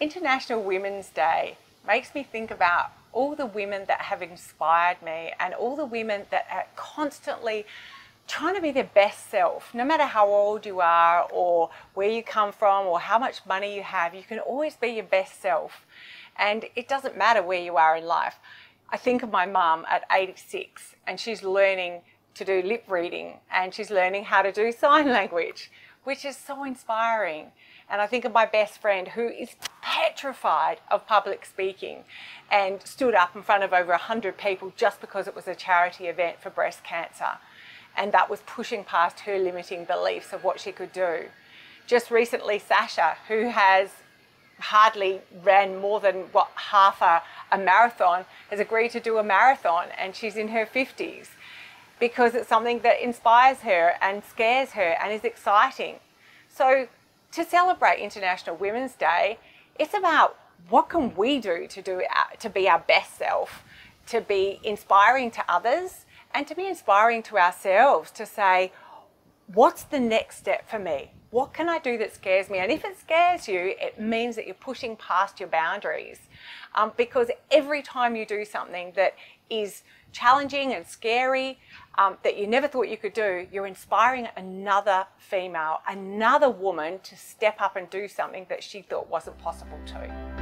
International Women's Day makes me think about all the women that have inspired me and all the women that are constantly trying to be their best self. No matter how old you are or where you come from or how much money you have, you can always be your best self. And it doesn't matter where you are in life. I think of my mum at 86, and she's learning to do lip reading and she's learning how to do sign language, which is so inspiring. And I think of my best friend who is petrified of public speaking and stood up in front of over 100 people just because it was a charity event for breast cancer. And that was pushing past her limiting beliefs of what she could do. Just recently, Sasha, who has hardly ran more than half a marathon, has agreed to do a marathon, and she's in her 50s because it's something that inspires her and scares her and is exciting. So to celebrate International Women's Day, it's about what can we do to be our best self, to be inspiring to others, and to be inspiring to ourselves, to say, what's the next step for me? What can I do that scares me? And if it scares you, it means that you're pushing past your boundaries. Because every time you do something that is challenging and scary, that you never thought you could do, you're inspiring another female, another woman to step up and do something that she thought wasn't possible too.